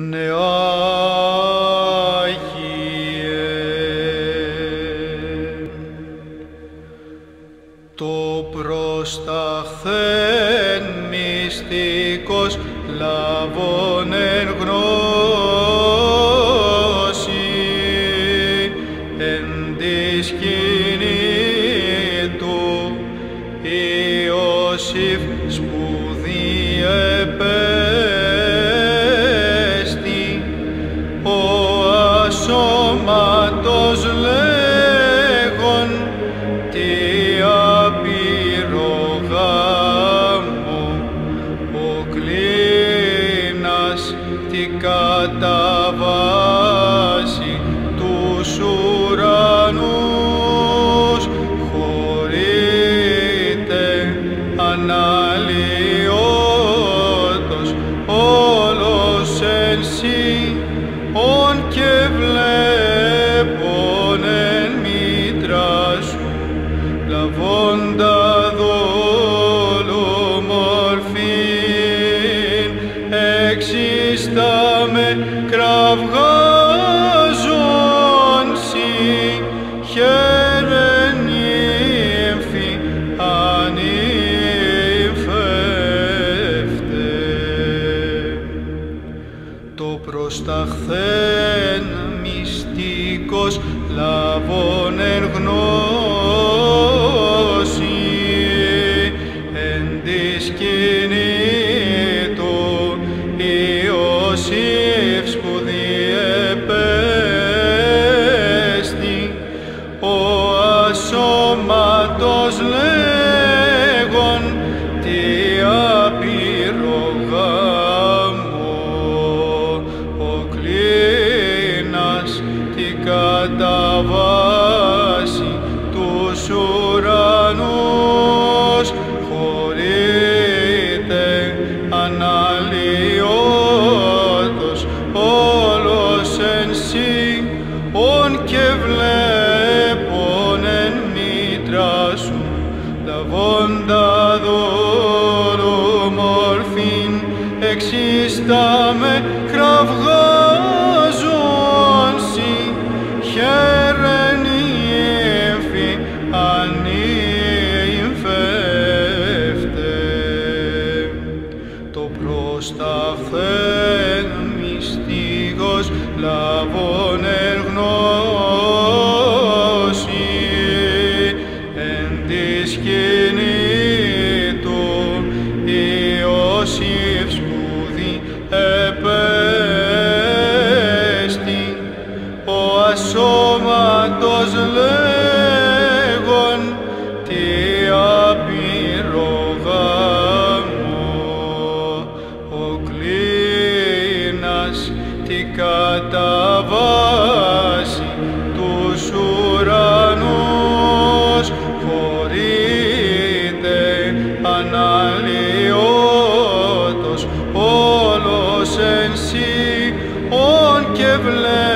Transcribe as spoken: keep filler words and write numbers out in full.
Αναλυότος όλος εν σύ, ον και βλέ.